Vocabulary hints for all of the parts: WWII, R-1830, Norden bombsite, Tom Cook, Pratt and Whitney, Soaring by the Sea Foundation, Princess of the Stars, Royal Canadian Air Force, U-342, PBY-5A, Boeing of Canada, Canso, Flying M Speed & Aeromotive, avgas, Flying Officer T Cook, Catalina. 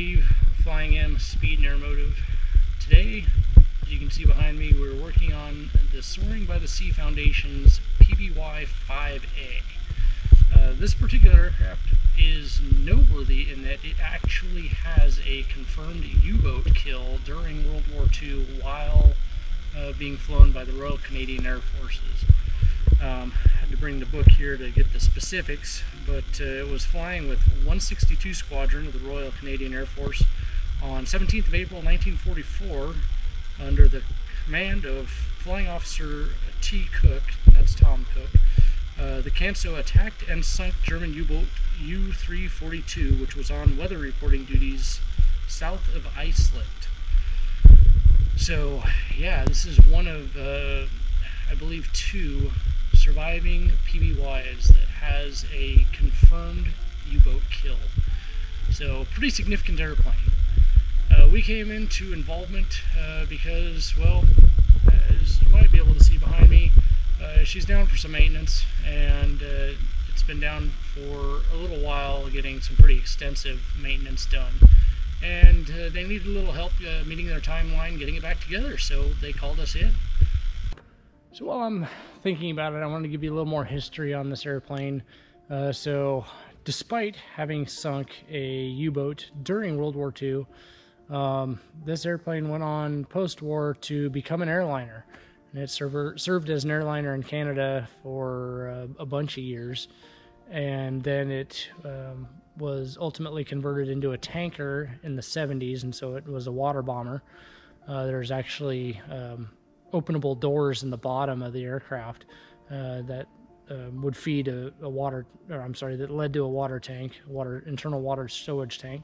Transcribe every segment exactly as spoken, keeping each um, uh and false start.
Steve, Flying M Speed and Aeromotive. Today, as you can see behind me, we're working on the Soaring by the Sea Foundation's P B Y five A. Uh, this particular aircraft is noteworthy in that it actually has a confirmed U-boat kill during World War Two while uh, being flown by the Royal Canadian Air Forces. Um, had to bring the book here to get the specifics, but uh, it was flying with one sixty-two Squadron of the Royal Canadian Air Force on seventeenth of April nineteen forty-four under the command of Flying Officer T Cook, that's Tom Cook. Uh, the Canso attacked and sunk German U-boat U three forty-two, which was on weather reporting duties south of Iceland. So, yeah, this is one of, uh, I believe, two surviving P B Ys that has a confirmed U-boat kill. So, pretty significant airplane. Uh, we came into involvement uh, because, well, as you might be able to see behind me, Uh, she's down for some maintenance, and uh, it's been down for a little while, getting some pretty extensive maintenance done. And uh, they needed a little help uh, meeting their timeline, getting it back together, so they called us in. So while I'm thinking about it, I wanted to give you a little more history on this airplane. Uh, so despite having sunk a U-boat during World War Two, um, this airplane went on post-war to become an airliner. And it server, served as an airliner in Canada for uh, a bunch of years, and then it um, was ultimately converted into a tanker in the seventies, and so it was a water bomber. Uh, there's actually um, openable doors in the bottom of the aircraft uh, that uh, would feed a, a water, or I'm sorry, that led to a water tank, water internal water stowage tank.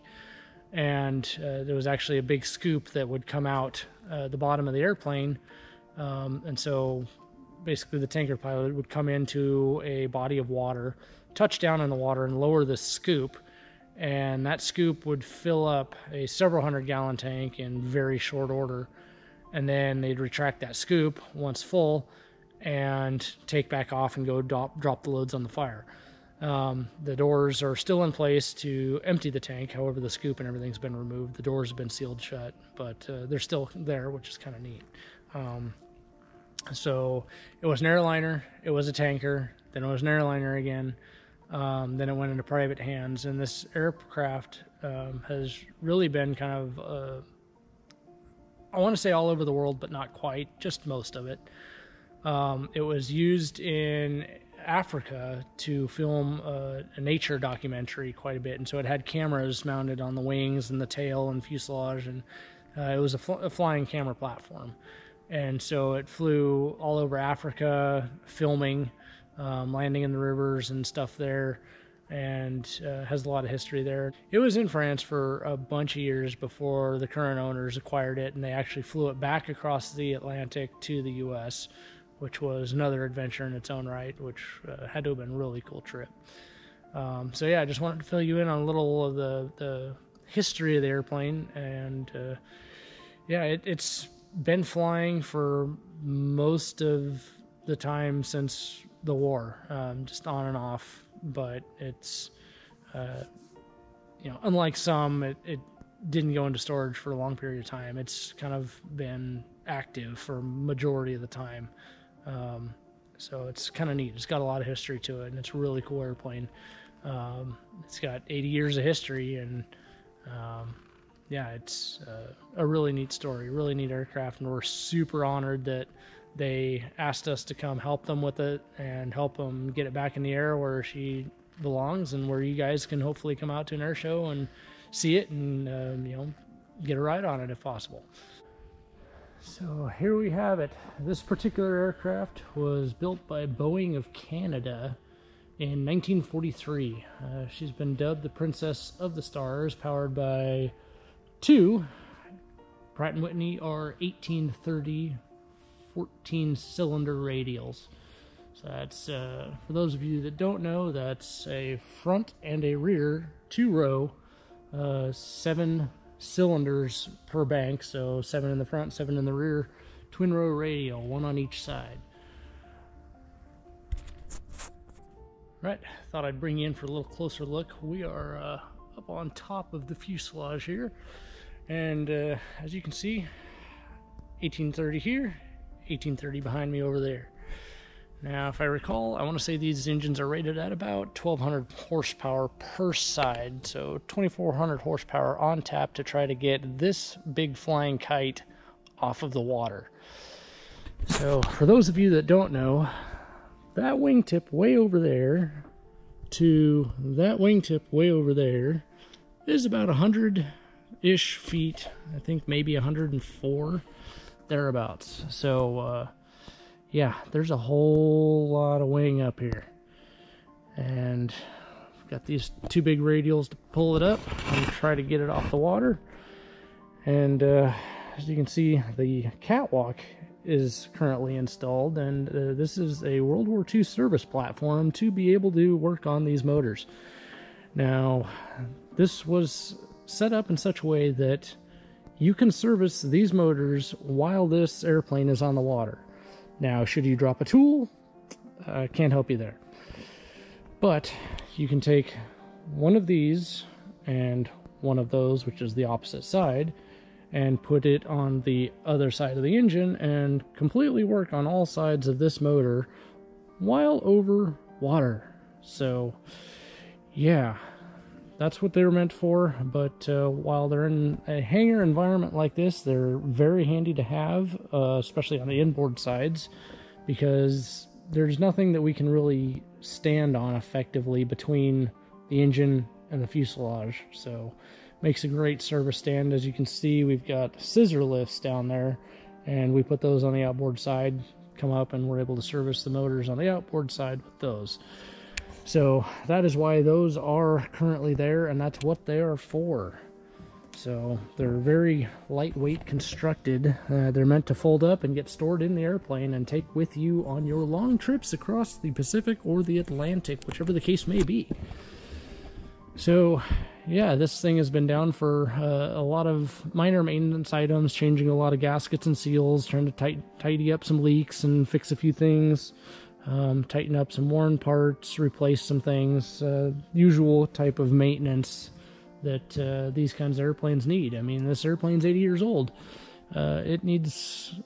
And uh, there was actually a big scoop that would come out uh, the bottom of the airplane. Um, and so basically the tanker pilot would come into a body of water, touch down in the water, and lower the scoop, and that scoop would fill up a several hundred gallon tank in very short order, and then they'd retract that scoop once full and take back off and go drop, drop the loads on the fire. Um, the doors are still in place to empty the tank, however the scoop and everything's been removed. The doors have been sealed shut, but uh, they're still there, which is kind of neat. Um, So it was an airliner, it was a tanker, then it was an airliner again, um, then it went into private hands, and this aircraft um, has really been kind of, uh, I want to say all over the world, but not quite, just most of it. Um, it was used in Africa to film a, a nature documentary quite a bit, and so it had cameras mounted on the wings and the tail and fuselage, and uh, it was a, fl a flying camera platform. And so it flew all over Africa, filming, um, landing in the rivers and stuff there, and uh, has a lot of history there. It was in France for a bunch of years before the current owners acquired it, and they actually flew it back across the Atlantic to the U S, which was another adventure in its own right, which uh, had to have been a really cool trip. Um, so yeah, I just wanted to fill you in on a little of the, the history of the airplane, and uh, yeah, it, it's... been flying for most of the time since the war, um, just on and off, but it's, uh, you know, unlike some, it, it didn't go into storage for a long period of time. It's kind of been active for majority of the time. Um, so it's kind of neat. It's got a lot of history to it, and it's a really cool airplane. Um, it's got eighty years of history, and, um, yeah, it's uh, a really neat story, really neat aircraft, and we're super honored that they asked us to come help them with it and help them get it back in the air where she belongs and where you guys can hopefully come out to an air show and see it and, um, you know, get a ride on it if possible. So here we have it. This particular aircraft was built by Boeing of Canada in nineteen forty-three. Uh, she's been dubbed the Princess of the Stars, powered by two Pratt and Whitney R eighteen thirty fourteen cylinder radials. So that's, uh, for those of you that don't know, that's a front and a rear two-row, uh, seven cylinders per bank. So seven in the front, seven in the rear, twin-row radial, one on each side. All right, thought I'd bring you in for a little closer look. We are uh, up on top of the fuselage here. And uh, as you can see, eighteen thirty here, eighteen thirty behind me over there. Now, if I recall, I want to say these engines are rated at about twelve hundred horsepower per side, so twenty-four hundred horsepower on tap to try to get this big flying kite off of the water. So, for those of you that don't know, that wingtip way over there to that wingtip way over there is about one hundred-ish feet, I think maybe one hundred four, thereabouts. So, uh, yeah, there's a whole lot of wing up here. And I've got these two big radials to pull it up and try to get it off the water. And uh, as you can see, the catwalk is currently installed, and uh, this is a World War Two service platform to be able to work on these motors. Now, this was set up in such a way that you can service these motors while this airplane is on the water. Now, should you drop a tool, I uh, can't help you there. But you can take one of these and one of those, which is the opposite side, and put it on the other side of the engine and completely work on all sides of this motor while over water. So, yeah, that's what they're meant for. But uh, while they're in a hangar environment like this, they're very handy to have, uh, especially on the inboard sides, because there's nothing that we can really stand on effectively between the engine and the fuselage. So, makes a great service stand. As you can see, we've got scissor lifts down there, and we put those on the outboard side, come up, and we're able to service the motors on the outboard side with those. So that is why those are currently there, and that's what they are for. So they're very lightweight constructed. Uh, they're meant to fold up and get stored in the airplane and take with you on your long trips across the Pacific or the Atlantic, whichever the case may be. So, yeah, this thing has been down for uh, a lot of minor maintenance items, changing a lot of gaskets and seals, trying to tight, tidy up some leaks and fix a few things, um, tighten up some worn parts, replace some things, uh, usual type of maintenance that uh, these kinds of airplanes need. I mean, this airplane's eighty years old. Uh, it needs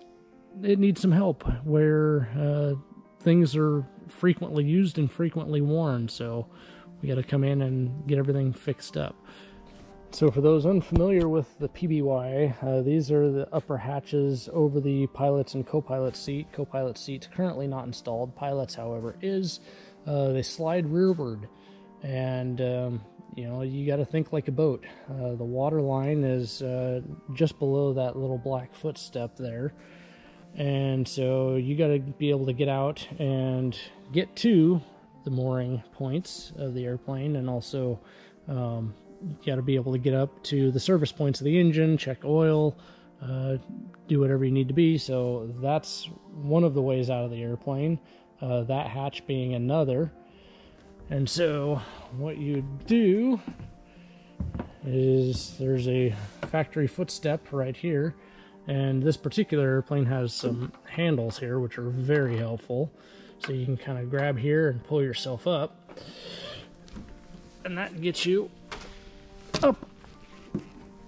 it needs some help where uh, things are frequently used and frequently worn, so we got to come in and get everything fixed up. So for those unfamiliar with the P B Y, uh, these are the upper hatches over the pilot's and co-pilot's seat. Co-pilot's seat's currently not installed. Pilot's, however, is. Uh, they slide rearward. And, um, you know, you got to think like a boat. Uh, the water line is uh, just below that little black footstep there. And so you got to be able to get out and get to the mooring points of the airplane, and also um, you got to be able to get up to the service points of the engine, check oil, uh, do whatever you need to be. So that's one of the ways out of the airplane, uh, that hatch being another. And so what you do is there's a factory footstep right here, and this particular airplane has some handles here which are very helpful. So you can kind of grab here and pull yourself up, and that gets you up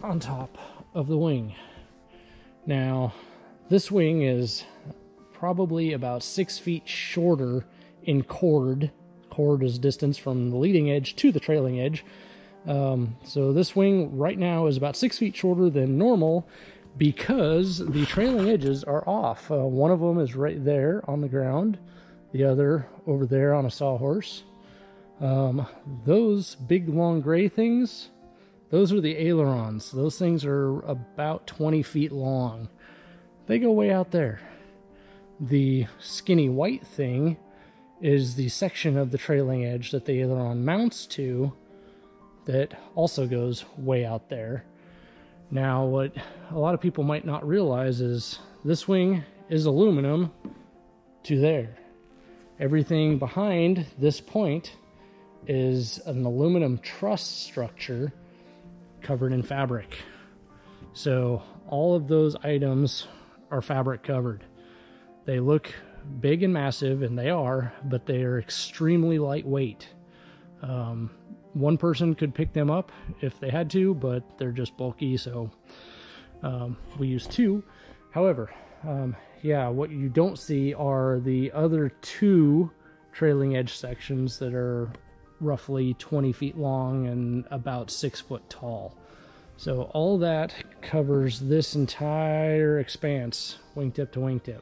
on top of the wing. Now, this wing is probably about six feet shorter in chord. Chord is distance from the leading edge to the trailing edge. Um, so this wing right now is about six feet shorter than normal, because the trailing edges are off. Uh, one of them is right there on the ground, the other over there on a sawhorse. Um, those big long gray things, those are the ailerons. Those things are about twenty feet long. They go way out there. The skinny white thing is the section of the trailing edge that the aileron mounts to that also goes way out there. Now, what a lot of people might not realize is this wing is aluminum to there. Everything behind this point is an aluminum truss structure covered in fabric. So all of those items are fabric covered. They look big and massive, and they are, but they are extremely lightweight. Um, one person could pick them up if they had to, but they're just bulky, so um, we use two. However, um, yeah, what you don't see are the other two trailing edge sections that are roughly twenty feet long and about six foot tall. So all that covers this entire expanse, wingtip to wingtip.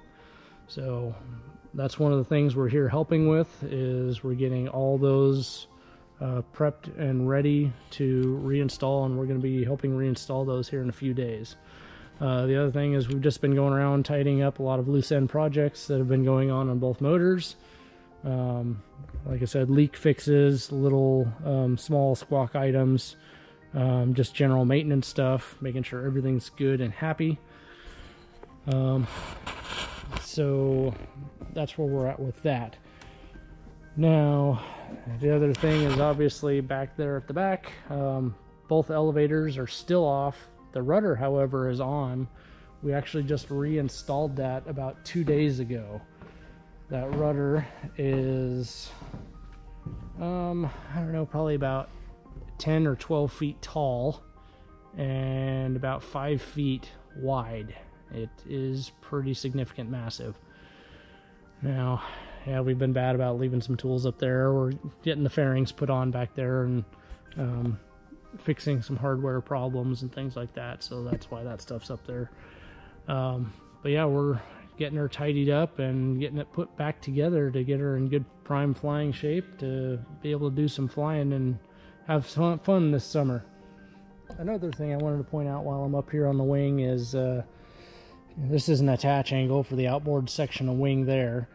So that's one of the things we're here helping with, is we're getting all those uh, prepped and ready to reinstall, and we're going to be helping reinstall those here in a few days. Uh, the other thing is we've just been going around tidying up a lot of loose end projects that have been going on on both motors. Um, like I said, leak fixes, little um, small squawk items, um, just general maintenance stuff, making sure everything's good and happy. Um, so that's where we're at with that. Now, the other thing is obviously back there at the back, um, both elevators are still off. The rudder, however, is on. We actually just reinstalled that about two days ago. That rudder is, um, I don't know, probably about ten or twelve feet tall and about five feet wide. It is pretty significant, massive. Now, yeah, we've been bad about leaving some tools up there. We're getting the fairings put on back there and, um, fixing some hardware problems and things like that, so that's why that stuff's up there. Um, but yeah, we're getting her tidied up and getting it put back together to get her in good prime flying shape to be able to do some flying and have some fun this summer. Another thing I wanted to point out while I'm up here on the wing is uh, this is an attach angle for the outboard section of wing there,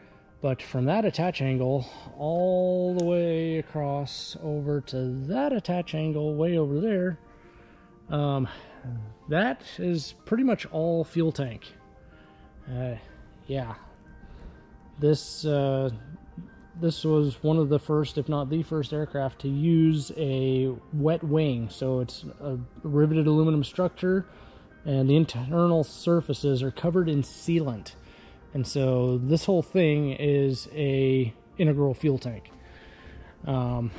but from that attach angle all the way across over to that attach angle way over there, um, that is pretty much all fuel tank. Uh, yeah, this uh, this was one of the first, if not the first aircraft to use a wet wing. So it's a riveted aluminum structure and the internal surfaces are covered in sealant. And so this whole thing is a integral fuel tank. Um,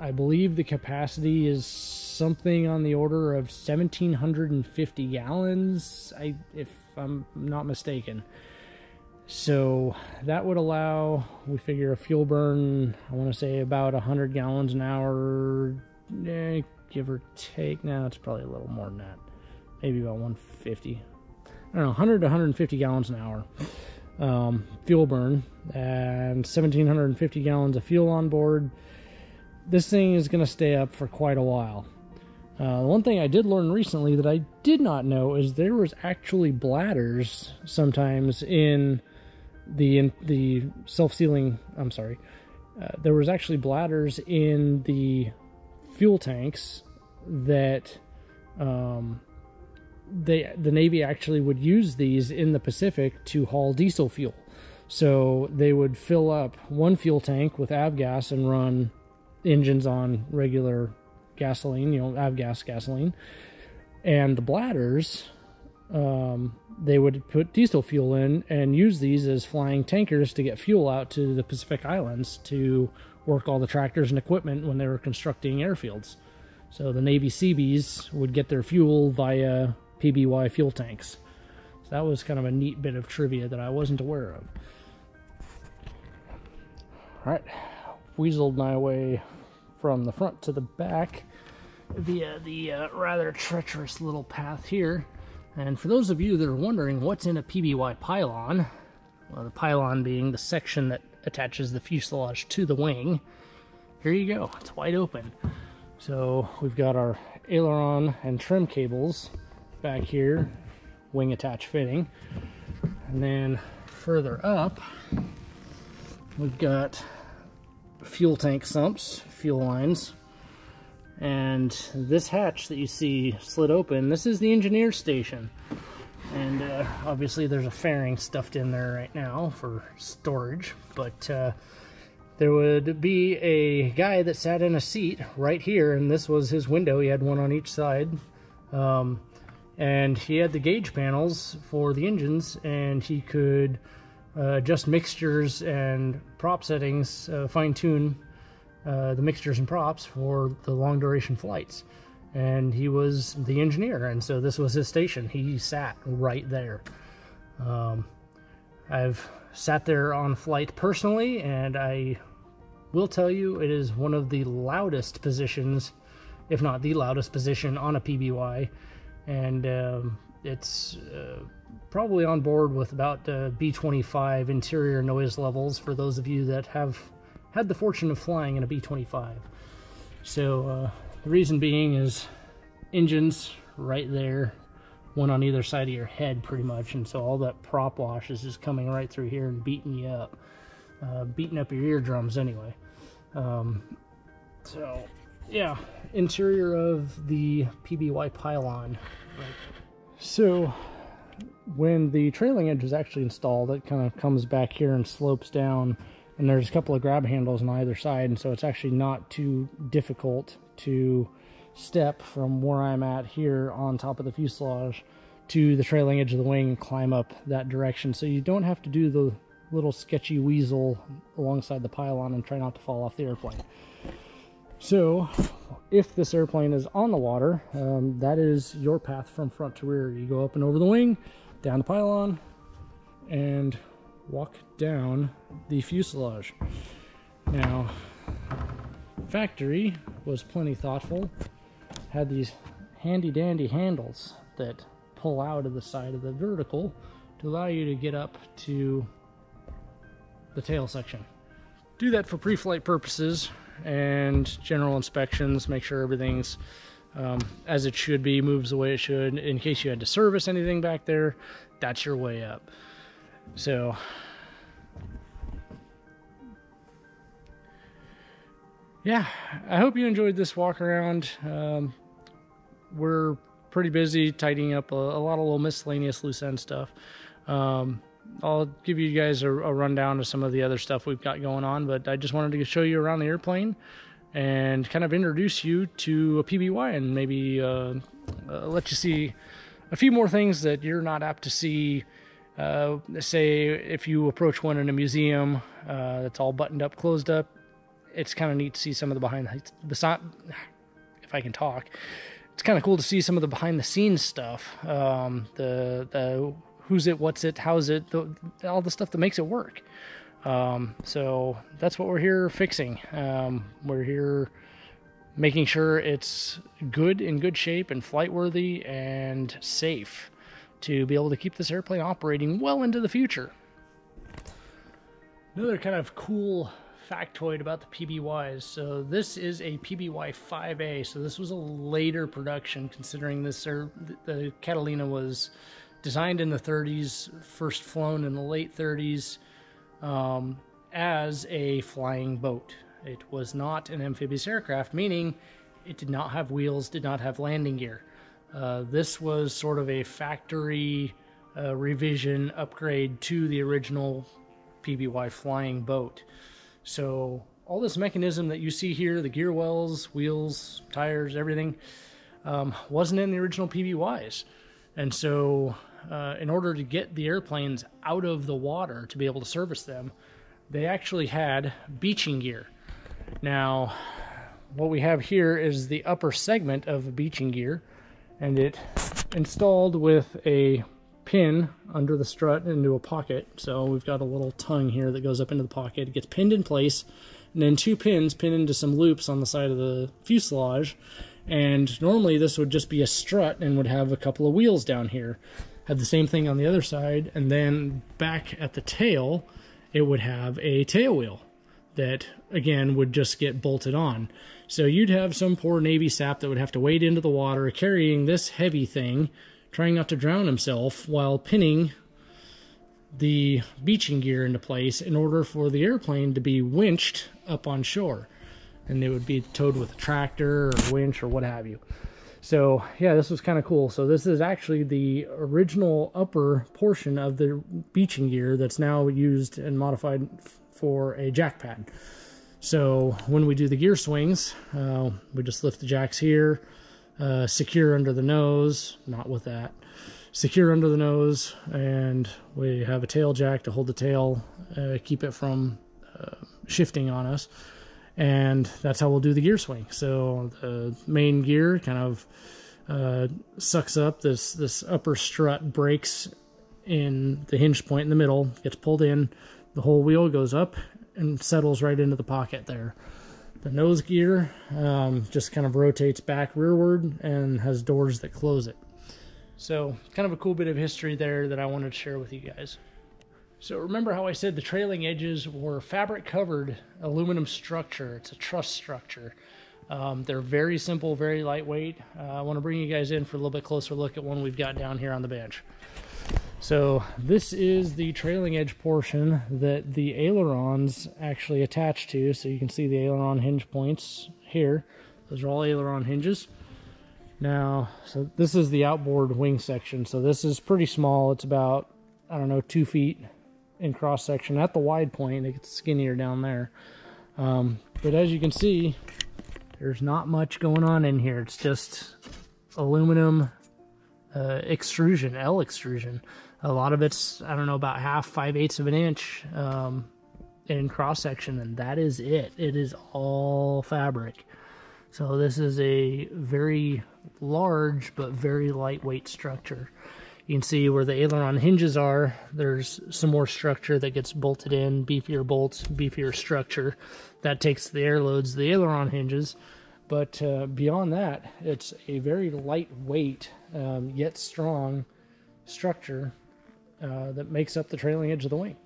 I believe the capacity is something on the order of seventeen fifty gallons, I, if I'm not mistaken. So that would allow, we figure, a fuel burn, I want to say about one hundred gallons an hour, eh, give or take. Now it's probably a little more than that. Maybe about one fifty. I don't know, one hundred to one hundred fifty gallons an hour um, fuel burn, and seventeen fifty gallons of fuel on board. This thing is going to stay up for quite a while. Uh, one thing I did learn recently that I did not know is there was actually bladders sometimes in the in the self-sealing. I'm sorry, uh, there was actually bladders in the fuel tanks that. Um, They, the Navy actually would use these in the Pacific to haul diesel fuel. So they would fill up one fuel tank with avgas and run engines on regular gasoline, you know, avgas gasoline. And the bladders, um, they would put diesel fuel in and use these as flying tankers to get fuel out to the Pacific Islands to work all the tractors and equipment when they were constructing airfields. So the Navy Seabees would get their fuel via P B Y fuel tanks. So that was kind of a neat bit of trivia that I wasn't aware of. Alright, weaseled my way from the front to the back via the uh, rather treacherous little path here. And for those of you that are wondering what's in a P B Y pylon, well, the pylon being the section that attaches the fuselage to the wing, here you go, it's wide open. So we've got our aileron and trim cables back here, wing attach fitting, and then further up we've got fuel tank sumps, fuel lines, and this hatch that you see slid open, this is the engineer station, and uh, obviously there's a fairing stuffed in there right now for storage, but uh, there would be a guy that sat in a seat right here, and this was his window. He had one on each side, um, and he had the gauge panels for the engines, and he could uh, adjust mixtures and prop settings, uh, fine-tune uh, the mixtures and props for the long duration flights. And he was the engineer, and so this was his station. He sat right there. Um, I've sat there on flight personally, and I will tell you it is one of the loudest positions, if not the loudest position on a P B Y, and um, it's uh, probably on board with about uh, B twenty-five interior noise levels for those of you that have had the fortune of flying in a B twenty-five. So uh, the reason being is engines right there, one on either side of your head pretty much, and so all that prop wash is just coming right through here and beating you up, uh, beating up your eardrums anyway. Um, so yeah, interior of the P B Y pylon. Right. So when the trailing edge was actually installed, it kind of comes back here and slopes down, and there's a couple of grab handles on either side, and so it's actually not too difficult to step from where I'm at here on top of the fuselage to the trailing edge of the wing and climb up that direction. So you don't have to do the little sketchy weasel alongside the pylon and try not to fall off the airplane. So if this airplane is on the water, um, that is your path from front to rear. You go up and over the wing, down the pylon, and walk down the fuselage. Now, factory was plenty thoughtful, had these handy dandy handles that pull out of the side of the vertical to allow you to get up to the tail section. Do that for pre-flight purposes and general inspections, make sure everything's um, as it should be, moves the way it should. In case you had to service anything back there, that's your way up. So yeah, I hope you enjoyed this walk around. Um, we're pretty busy tidying up a, a lot of little miscellaneous loose end stuff. Um, I'll give you guys a, a rundown of some of the other stuff we've got going on, but I just wanted to show you around the airplane and kind of introduce you to a P B Y and maybe uh, uh, let you see a few more things that you're not apt to see. Uh, say if you approach one in a museum uh, that's all buttoned up, closed up, it's kind of neat to see some of the behind the, if I can talk, it's kind of cool to see some of the behind the scenes stuff, um, the, the who's it, what's it, how's it, the, all the stuff that makes it work. Um, so that's what we're here fixing. Um, we're here making sure it's good, in good shape and flight worthy and safe to be able to keep this airplane operating well into the future. Another kind of cool factoid about the P B Ys. So this is a P B Y five A, so this was a later production, considering this er, the Catalina was designed in the thirties, first flown in the late thirties um, as a flying boat. It was not an amphibious aircraft, meaning it did not have wheels, did not have landing gear. Uh, this was sort of a factory uh, revision upgrade to the original P B Y flying boat. So all this mechanism that you see here, the gear wells, wheels, tires, everything, um, wasn't in the original P B Ys. And so uh, in order to get the airplanes out of the water to be able to service them, they actually had beaching gear. Now, what we have here is the upper segment of beaching gear, and it installed with a pin under the strut into a pocket. So we've got a little tongue here that goes up into the pocket. It gets pinned in place, and then two pins pin into some loops on the side of the fuselage. And normally this would just be a strut and would have a couple of wheels down here. Have the same thing on the other side, and then back at the tail it would have a tail wheel that again would just get bolted on. So you'd have some poor Navy sap that would have to wade into the water carrying this heavy thing, trying not to drown himself while pinning the beaching gear into place in order for the airplane to be winched up on shore. And it would be towed with a tractor or a winch or what have you. So yeah, this was kind of cool. So this is actually the original upper portion of the beaching gear that's now used and modified for a jack pad. So when we do the gear swings, uh, we just lift the jacks here. Uh, secure under the nose, not with that, secure under the nose, and we have a tail jack to hold the tail, uh, keep it from uh, shifting on us, and that's how we'll do the gear swing. So the main gear kind of uh, sucks up this this upper strut, breaks in the hinge point in the middle, gets pulled in, the whole wheel goes up and settles right into the pocket there. The nose gear um, just kind of rotates back rearward and has doors that close it. So kind of a cool bit of history there that I wanted to share with you guys. So remember how I said the trailing edges were fabric covered aluminum structure. It's a truss structure. Um, they're very simple, very lightweight. Uh, I want to bring you guys in for a little bit closer look at one we've got down here on the bench. So this is the trailing edge portion that the ailerons actually attach to. So you can see the aileron hinge points here. Those are all aileron hinges. Now, so this is the outboard wing section. So this is pretty small. It's about, I don't know, two feet in cross section. At the wide point, it gets skinnier down there. Um, but as you can see, there's not much going on in here. It's just aluminum uh, extrusion, L extrusion. A lot of it's, I don't know, about half, five-eighths of an inch um, in cross-section, and that is it. It is all fabric. So this is a very large but very lightweight structure. You can see where the aileron hinges are, there's some more structure that gets bolted in, beefier bolts, beefier structure. That takes the air loads, the aileron hinges. But uh, beyond that, it's a very lightweight um, yet strong structure uh, that makes up the trailing edge of the wing.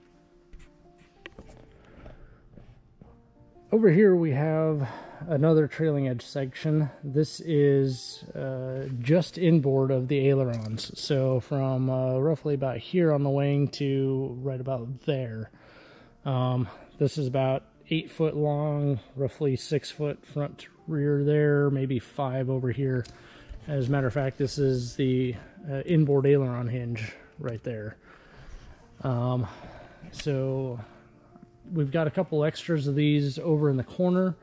Over here we have another trailing edge section. This is uh, just inboard of the ailerons. So from uh, roughly about here on the wing to right about there. Um, this is about eight foot long, roughly six foot front to rear there, maybe five over here. As a matter of fact, this is the uh, inboard aileron hinge right there. Um, so we've got a couple extras of these over in the corner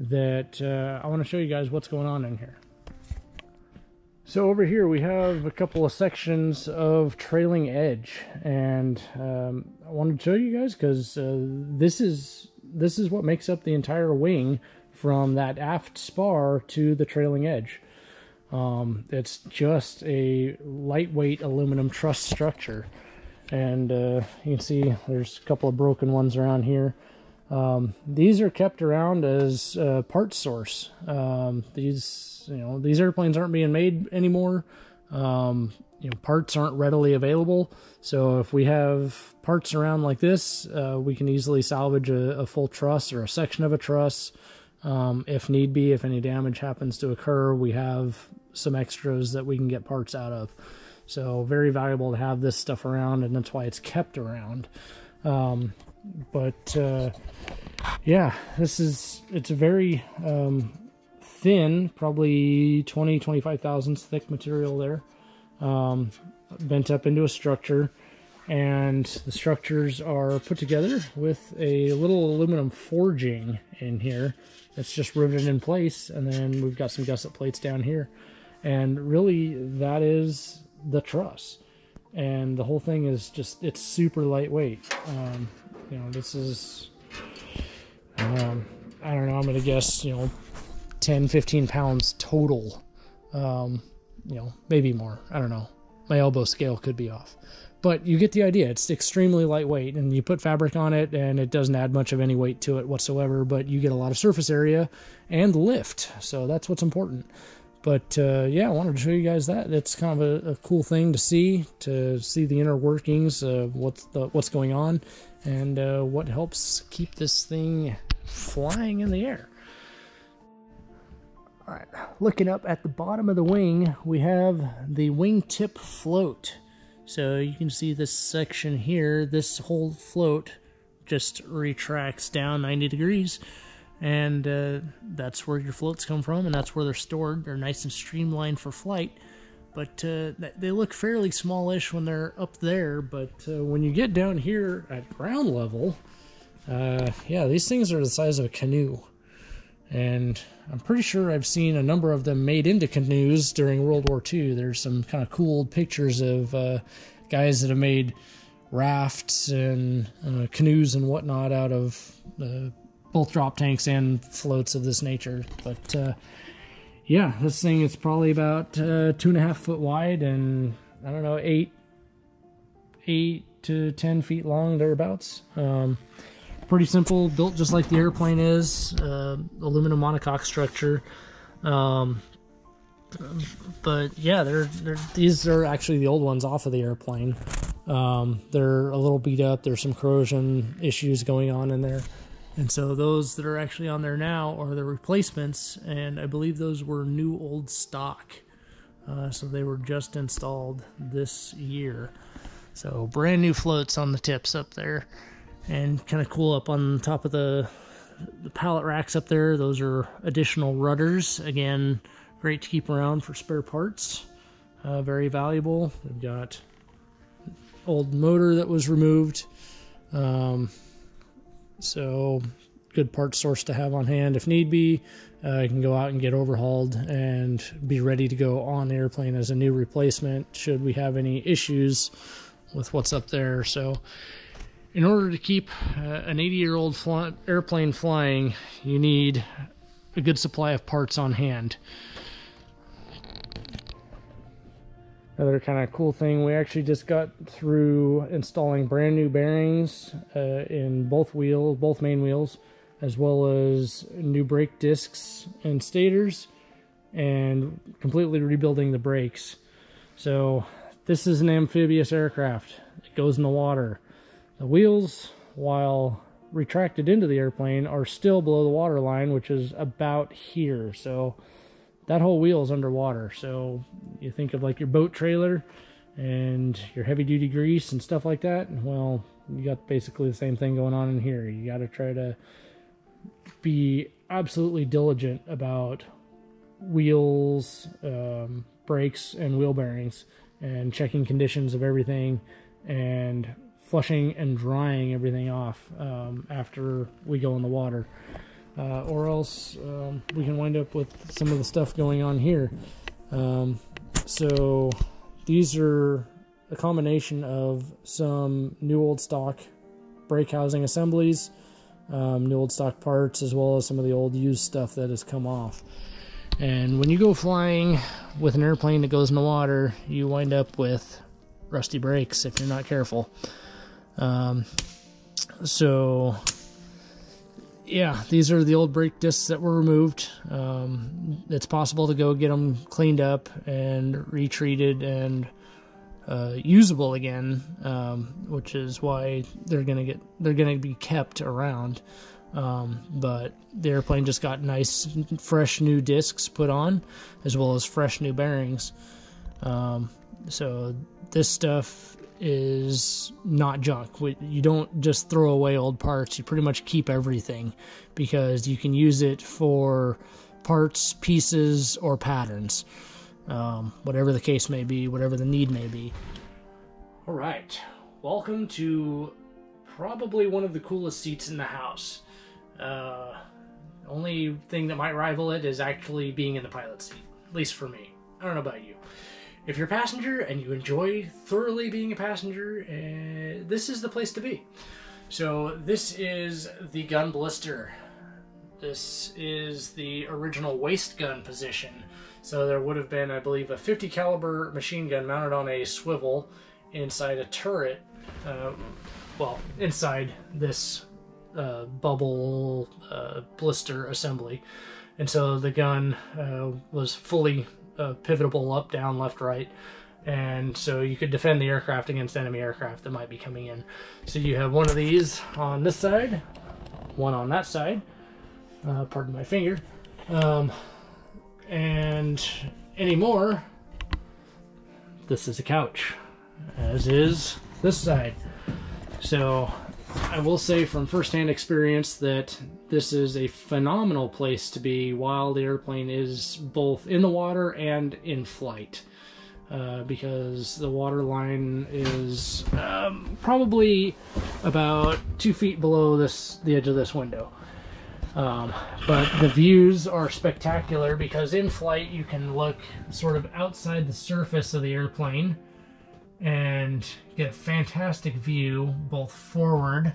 that uh, I want to show you guys what's going on in here. So over here we have a couple of sections of trailing edge, and um, I wanted to show you guys because uh, this is this is what makes up the entire wing from that aft spar to the trailing edge. Um, it's just a lightweight aluminum truss structure, and uh, you can see there's a couple of broken ones around here. Um, these are kept around as uh, parts source. Um, these, you know, these airplanes aren't being made anymore. Um, you know, parts aren't readily available. So if we have parts around like this, uh, we can easily salvage a, a full truss or a section of a truss. Um, if need be, if any damage happens to occur, we have some extras that we can get parts out of. So very valuable to have this stuff around, and that's why it's kept around. Um, But, uh, yeah, this is, it's a very um, thin, probably twenty, twenty-five thousandths thick material there, um, bent up into a structure. And the structures are put together with a little aluminum forging in here that's just riveted in place. And then we've got some gusset plates down here. And really, that is the truss. And the whole thing is just, it's super lightweight. Um, You know, this is, um, I don't know, I'm going to guess, you know, ten, fifteen pounds total, um, you know, maybe more. I don't know. My elbow scale could be off, but you get the idea. It's extremely lightweight, and you put fabric on it and it doesn't add much of any weight to it whatsoever, but you get a lot of surface area and lift. So that's what's important. But, uh, yeah, I wanted to show you guys that. It's kind of a, a cool thing to see, to see the inner workings of what's, the, what's going on, and uh, what helps keep this thing flying in the air. All right, looking up at the bottom of the wing, we have the wingtip float. So you can see this section here, this whole float just retracts down ninety degrees. And uh, that's where your floats come from, and that's where they're stored. They're nice and streamlined for flight, but uh, they look fairly smallish when they're up there. But uh, when you get down here at ground level, uh, yeah, these things are the size of a canoe. And I'm pretty sure I've seen a number of them made into canoes during World War Two. There's some kind of cool pictures of uh, guys that have made rafts and uh, canoes and whatnot out of uh, both drop tanks and floats of this nature. But uh, yeah, this thing is probably about uh, two and a half foot wide and, I don't know, eight, eight to ten feet long, thereabouts. Um, pretty simple, built just like the airplane is, uh, aluminum monocoque structure. Um, but yeah, they're, they're these are actually the old ones off of the airplane. Um, they're a little beat up. There's some corrosion issues going on in there. And so those that are actually on there now are the replacements, and I believe those were new old stock. Uh, so they were just installed this year. So brand new floats on the tips up there, and kind of cool up on top of the, the pallet racks up there. Those are additional rudders. Again, great to keep around for spare parts. Uh, very valuable. We've got old motor that was removed. Um, so good part source to have on hand if need be. Uh, you can go out and get overhauled and be ready to go on the airplane as a new replacement should we have any issues with what's up there. So in order to keep uh, an eighty year old fly airplane flying, you need a good supply of parts on hand. Another kind of cool thing, we actually just got through installing brand new bearings uh, in both wheels, both main wheels, as well as new brake discs and stators, and completely rebuilding the brakes. So this is an amphibious aircraft. It goes in the water. The wheels, while retracted into the airplane, are still below the water line, which is about here. So that whole wheel is underwater. So you think of like your boat trailer and your heavy duty grease and stuff like that. Well, you got basically the same thing going on in here. You got to try to be absolutely diligent about wheels, um, brakes, and wheel bearings, and checking conditions of everything, and flushing and drying everything off um, after we go in the water, uh, or else um, we can wind up with some of the stuff going on here. Um, so these are a combination of some new old stock brake housing assemblies, Um, new old stock parts, as well as some of the old used stuff that has come off. And when you go flying with an airplane that goes in the water, you wind up with rusty brakes if you're not careful. Um, so yeah, these are the old brake discs that were removed. Um, it's possible to go get them cleaned up and retreated and Uh, usable again, um, which is why they're gonna get they're gonna be kept around. Um, but the airplane just got nice, fresh new discs put on, as well as fresh new bearings. Um, so this stuff is not junk. We, you don't just throw away old parts. You pretty much keep everything, because you can use it for parts, pieces, or patterns. Um, whatever the case may be, whatever the need may be. All right, welcome to probably one of the coolest seats in the house. Uh, only thing that might rival it is actually being in the pilot seat, at least for me. I don't know about you. If you're a passenger and you enjoy thoroughly being a passenger, uh, this is the place to be. So this is the gun blister. This is the original waist gun position. So there would have been, I believe, a fifty caliber machine gun mounted on a swivel inside a turret. Uh, well, inside this uh, bubble uh, blister assembly. And so the gun uh, was fully uh, pivotable up, down, left, right. And so you could defend the aircraft against enemy aircraft that might be coming in. So you have one of these on this side, one on that side. Uh, pardon my finger. Um, and anymore, this is a couch, as is this side. So I will say from firsthand experience that this is a phenomenal place to be while the airplane is both in the water and in flight, uh, because the water line is um, probably about two feet below this the edge of this window. Um, but the views are spectacular, because in flight you can look sort of outside the surface of the airplane and get a fantastic view both forward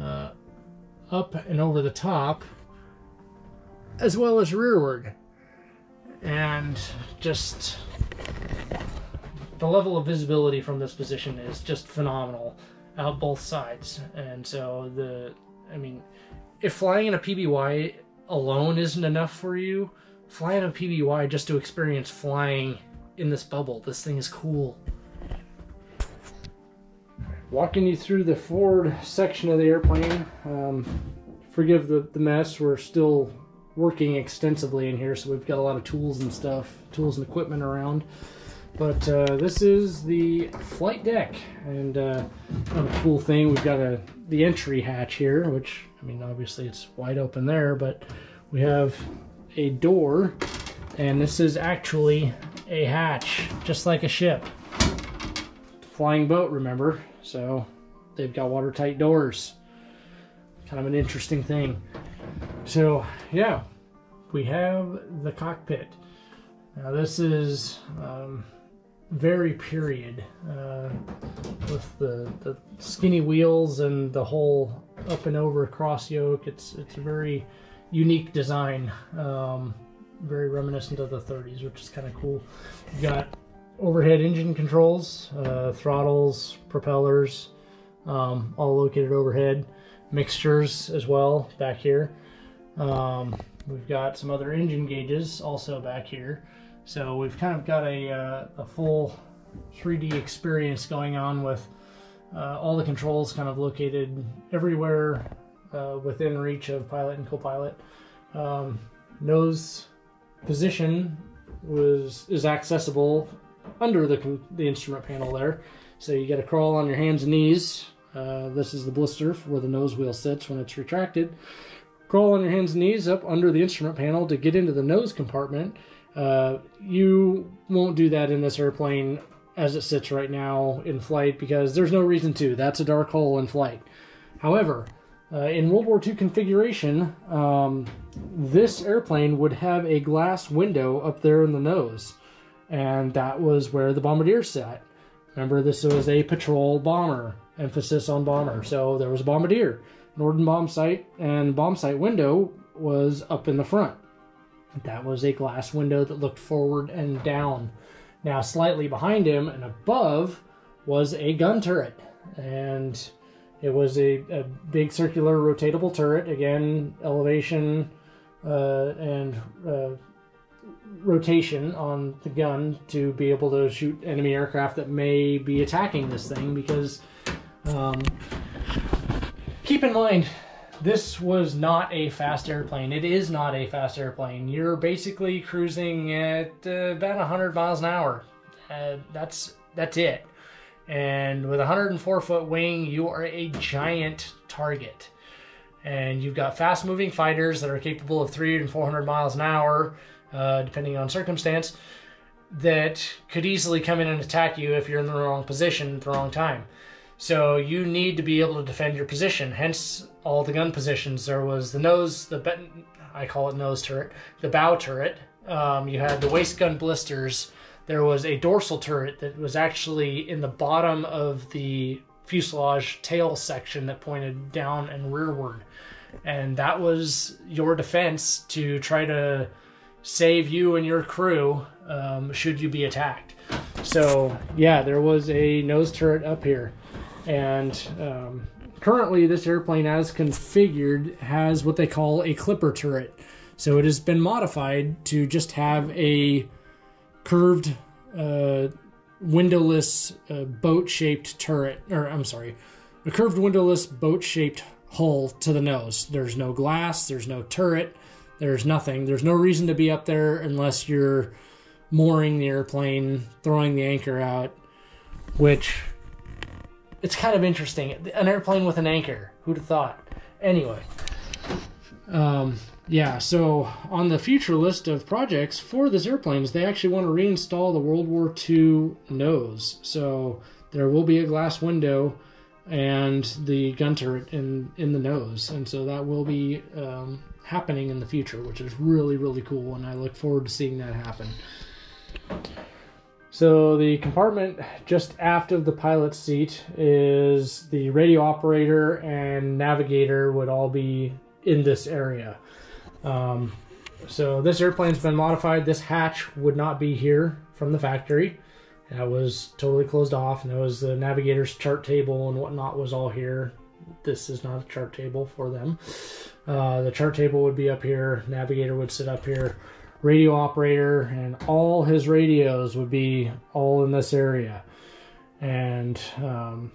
uh, up and over the top, as well as rearward. And just the level of visibility from this position is just phenomenal out both sides. And so the, I mean, if flying in a P B Y alone isn't enough for you, flying a P B Y just to experience flying in this bubble, this thing is cool. Walking you through the forward section of the airplane, um, forgive the, the mess, we're still working extensively in here, so we've got a lot of tools and stuff, tools and equipment around. But uh, this is the flight deck, and uh, kind of a cool thing, we've got a, the entry hatch here, which, I mean, obviously it's wide open there, but we have a door, and this is actually a hatch, just like a ship. Flying boat, remember, so they've got watertight doors. Kind of an interesting thing. So, yeah, we have the cockpit. Now this is um, very period, uh, with the, the skinny wheels and the whole up and over cross yoke. It's, it's a very unique design, um, very reminiscent of the thirties, which is kind of cool. You've got overhead engine controls, uh, throttles, propellers, um, all located overhead. Mixtures as well back here. Um, we've got some other engine gauges also back here. So we've kind of got a, uh, a full three D experience going on with uh, all the controls kind of located everywhere uh, within reach of pilot and co-pilot. Um, nose position was is accessible under the, the instrument panel there. So you got to crawl on your hands and knees. Uh, this is the blister where the nose wheel sits when it's retracted. Crawl on your hands and knees up under the instrument panel to get into the nose compartment. Uh, you won't do that in this airplane as it sits right now in flight because there's no reason to. That's a dark hole in flight. However, uh, in World War Two configuration, um, this airplane would have a glass window up there in the nose, and that was where the bombardier sat. Remember, this was a patrol bomber, emphasis on bomber. So there was a bombardier. Norden bombsite and bombsite window was up in the front. That was a glass window that looked forward and down. Now slightly behind him and above was a gun turret, and it was a, a big circular rotatable turret. Again, elevation uh, and uh, rotation on the gun to be able to shoot enemy aircraft that may be attacking this thing, because um, keep in mind, this was not a fast airplane. It is not a fast airplane. You're basically cruising at uh, about one hundred miles an hour. Uh, that's that's it. And with a one hundred four foot wing, you are a giant target. And you've got fast-moving fighters that are capable of three hundred and four hundred miles an hour, uh, depending on circumstance, that could easily come in and attack you if you're in the wrong position at the wrong time. So you need to be able to defend your position, hence all the gun positions. There was the nose, the be I call it nose turret, the bow turret. Um, you had the waist gun blisters. There was a dorsal turret that was actually in the bottom of the fuselage tail section that pointed down and rearward. And that was your defense to try to save you and your crew um, should you be attacked. So yeah, there was a nose turret up here. And um, currently this airplane as configured has what they call a clipper turret. So it has been modified to just have a curved uh, windowless uh, boat-shaped turret, or I'm sorry, a curved windowless boat-shaped hull to the nose. There's no glass, there's no turret, there's nothing. There's no reason to be up there unless you're mooring the airplane, throwing the anchor out, which... it's kind of interesting. An airplane with an anchor. Who'd have thought? Anyway. Um, yeah, so on the future list of projects for this airplane is they actually want to reinstall the World War Two nose. So there will be a glass window and the gun turret in, in the nose. And so that will be um, happening in the future, which is really, really cool. And I look forward to seeing that happen. So the compartment just aft of the pilot's seat is the radio operator and navigator would all be in this area. Um, so this airplane's been modified. This hatch would not be here from the factory. That was totally closed off, and that was the navigator's chart table and whatnot was all here. This is not a chart table for them. Uh, the chart table would be up here. Navigator would sit up here. Radio operator and all his radios would be all in this area. And um,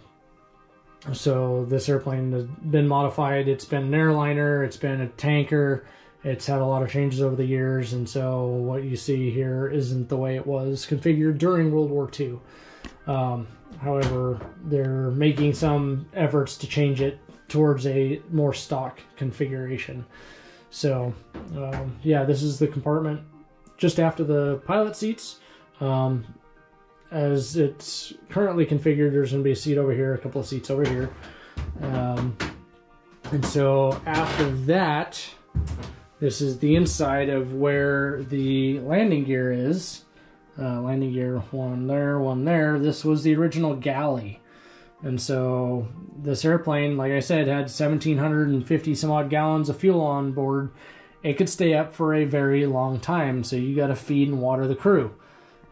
so this airplane has been modified. It's been an airliner. It's been a tanker. It's had a lot of changes over the years. And so what you see here isn't the way it was configured during World War Two. Um, however, they're making some efforts to change it towards a more stock configuration. So um, yeah, this is the compartment just after the pilot seats. Um, as it's currently configured, there's gonna be a seat over here, a couple of seats over here. Um, and so after that, this is the inside of where the landing gear is. Uh, landing gear, one there, one there. This was the original galley. And so this airplane, like I said, had one thousand seven hundred fifty some odd gallons of fuel on board. It could stay up for a very long time, so you got to feed and water the crew.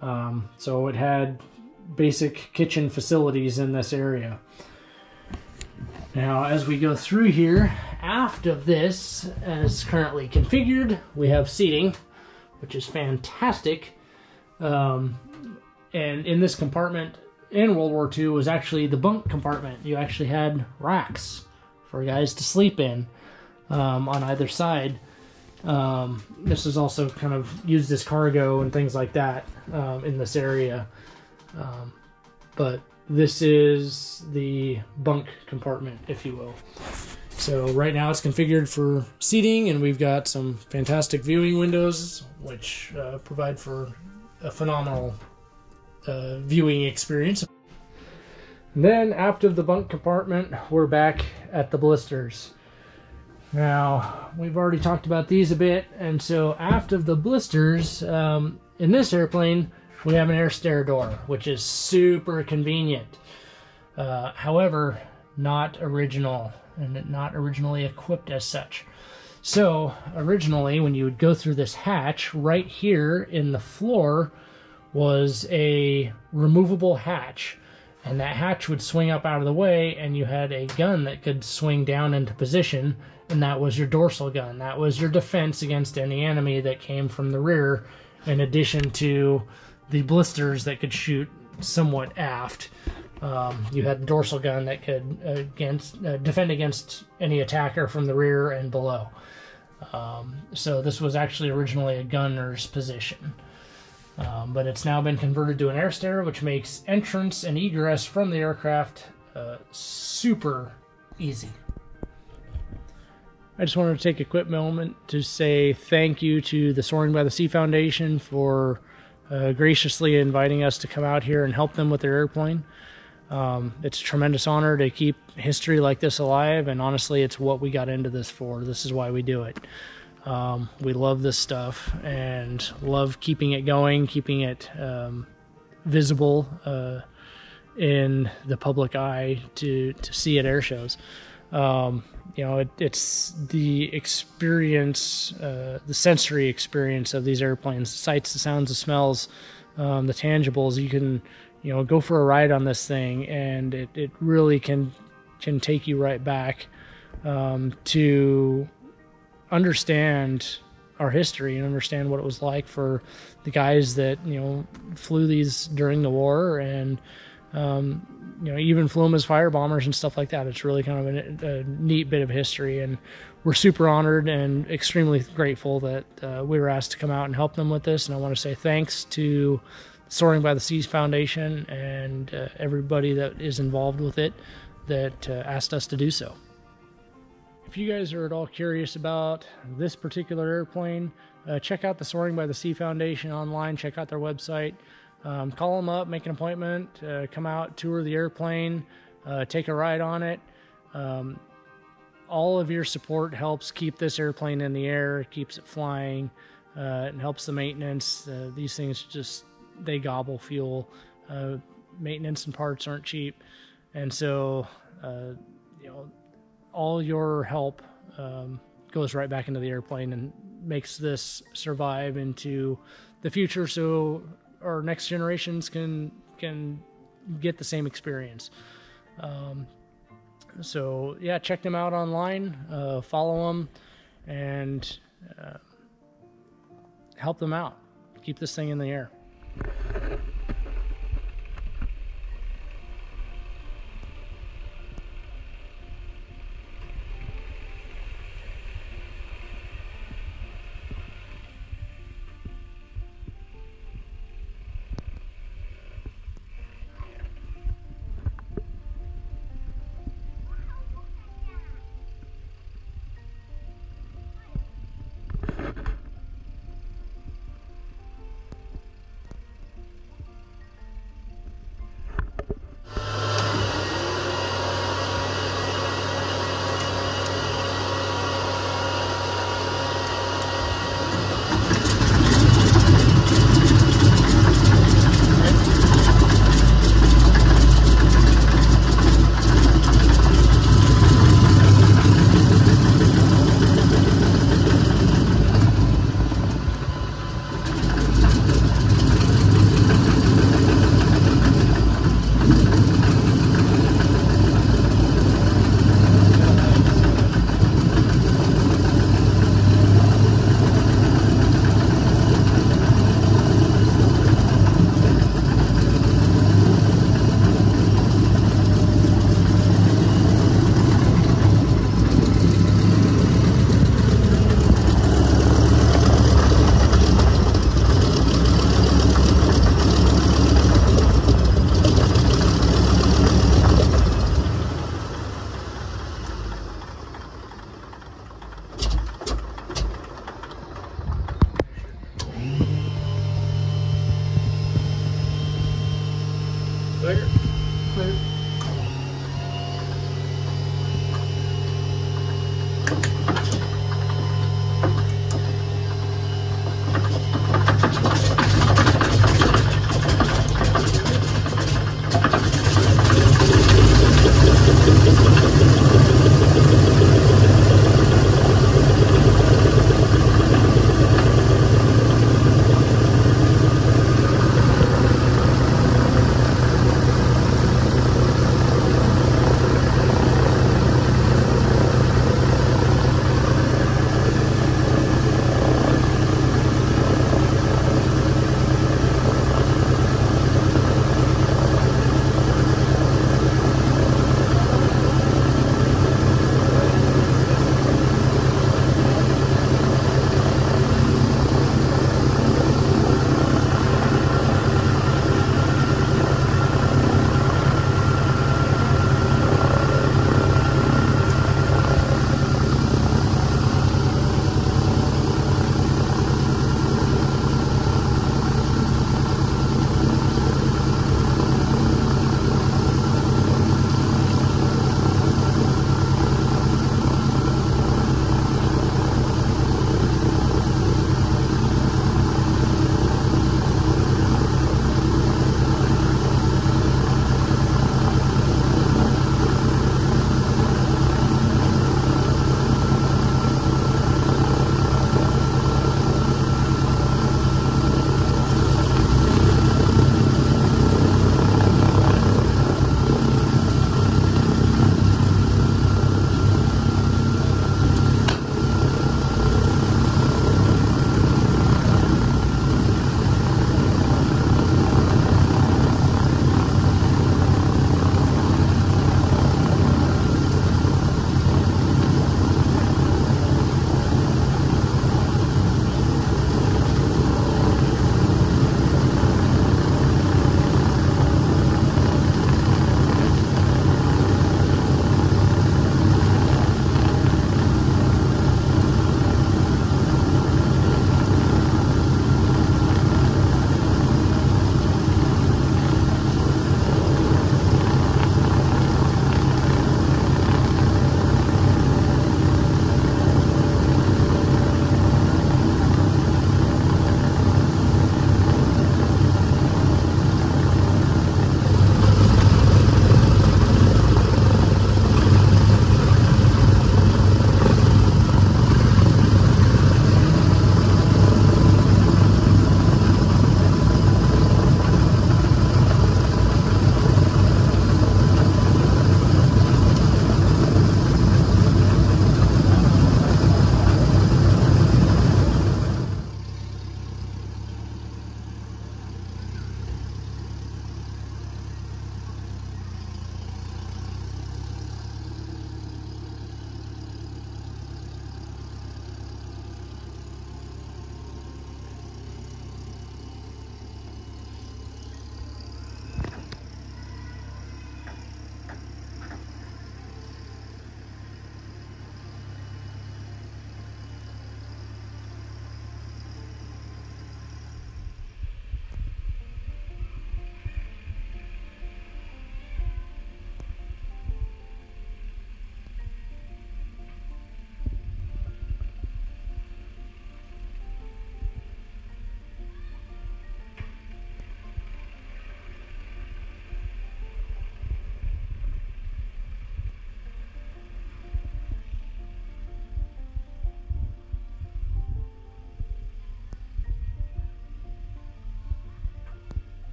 Um, so it had basic kitchen facilities in this area. Now, as we go through here, aft of this, as currently configured, we have seating, which is fantastic. Um, and in this compartment, in World War Two, was actually the bunk compartment. You actually had racks for guys to sleep in um, on either side. Um, this is also kind of used as cargo and things like that um, in this area. Um, but this is the bunk compartment, if you will. So right now it's configured for seating, and we've got some fantastic viewing windows, which uh, provide for a phenomenal Uh, viewing experience. And then after the bunk compartment, we're back at the blisters. Now, we've already talked about these a bit, and so after the blisters, um, in this airplane, we have an air stair door, which is super convenient. Uh, however, not original, and not originally equipped as such. So, originally, when you would go through this hatch, right here in the floor, was a removable hatch, and that hatch would swing up out of the way, and you had a gun that could swing down into position, and that was your dorsal gun. That was your defense against any enemy that came from the rear, in addition to the blisters that could shoot somewhat aft. Um, you had the dorsal gun that could against, uh, defend against any attacker from the rear and below. Um, so this was actually originally a gunner's position. Um, but it's now been converted to an air stair, which makes entrance and egress from the aircraft uh, super easy. I just wanted to take a quick moment to say thank you to the Soaring by the Sea Foundation for uh, graciously inviting us to come out here and help them with their airplane. Um, it's a tremendous honor to keep history like this alive, and honestly, it's what we got into this for. This is why we do it. Um, we love this stuff and love keeping it going, keeping it um, visible uh, in the public eye to, to see at air shows. Um, you know, it, it's the experience, uh, the sensory experience of these airplanes, the sights, the sounds, the smells, um, the tangibles. You can, you know, go for a ride on this thing, and it, it really can, can take you right back um, to understand our history and understand what it was like for the guys that, you know, flew these during the war, and um, you know, even flew them as fire bombers and stuff like that. It's really kind of a, a neat bit of history, and we're super honored and extremely grateful that uh, we were asked to come out and help them with this. And I want to say thanks to Soaring by the Seas Foundation and uh, everybody that is involved with it that uh, asked us to do so. If you guys are at all curious about this particular airplane, uh, check out the Soaring by the Sea Foundation online. Check out their website. Um, call them up, make an appointment, uh, come out, tour the airplane, uh, take a ride on it. Um, all of your support helps keep this airplane in the air, keeps it flying, uh, it helps the maintenance. Uh, these things just they gobble fuel. Uh, maintenance and parts aren't cheap, and so uh, you know, all your help um, goes right back into the airplane and makes this survive into the future, so our next generations can can get the same experience. Um, so yeah, check them out online, uh, follow them, and uh, help them out. Keep this thing in the air. Clear. Clear.